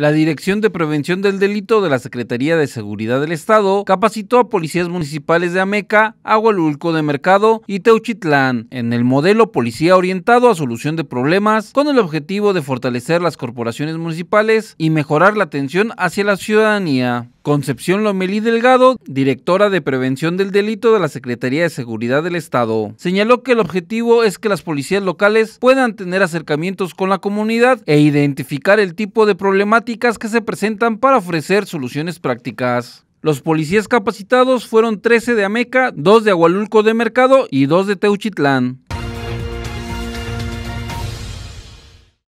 La Dirección de Prevención del Delito de la Secretaría de Seguridad del Estado capacitó a policías municipales de Ameca, Ahualulco de Mercado y Teuchitlán en el modelo Policía Orientado a Solución de Problemas, con el objetivo de fortalecer las corporaciones municipales y mejorar la atención hacia la ciudadanía. Concepción Lomelí Delgado, directora de Prevención del Delito de la Secretaría de Seguridad del Estado, señaló que el objetivo es que las policías locales puedan tener acercamientos con la comunidad e identificar el tipo de problemáticas que se presentan para ofrecer soluciones prácticas. Los policías capacitados fueron 13 de Ameca, 2 de Ahualulco de Mercado y 2 de Teuchitlán.